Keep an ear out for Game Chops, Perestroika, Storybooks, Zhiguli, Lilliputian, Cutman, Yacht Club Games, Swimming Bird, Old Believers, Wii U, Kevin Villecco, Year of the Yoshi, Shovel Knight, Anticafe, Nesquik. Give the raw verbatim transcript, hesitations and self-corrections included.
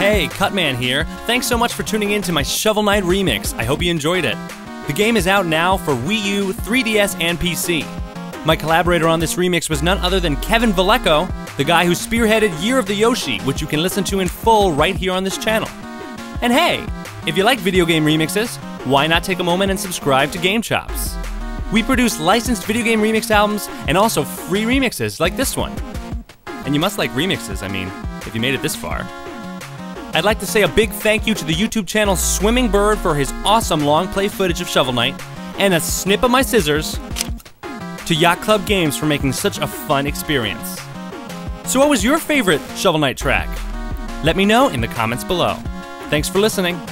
Hey, Cutman here. Thanks so much for tuning in to my Shovel Knight remix. I hope you enjoyed it. The game is out now for Wii U, three D S, and P C. My collaborator on this remix was none other than Kevin Villecco, the guy who spearheaded Year of the Yoshi, which you can listen to in full right here on this channel. And hey, if you like video game remixes, why not take a moment and subscribe to Game Chops? We produce licensed video game remix albums and also free remixes like this one. And you must like remixes, I mean, if you made it this far. I'd like to say a big thank you to the YouTube channel Swimming Bird for his awesome long play footage of Shovel Knight, and a snip of my scissors to Yacht Club Games for making such a fun experience. So what was your favorite Shovel Knight track? Let me know in the comments below. Thanks for listening.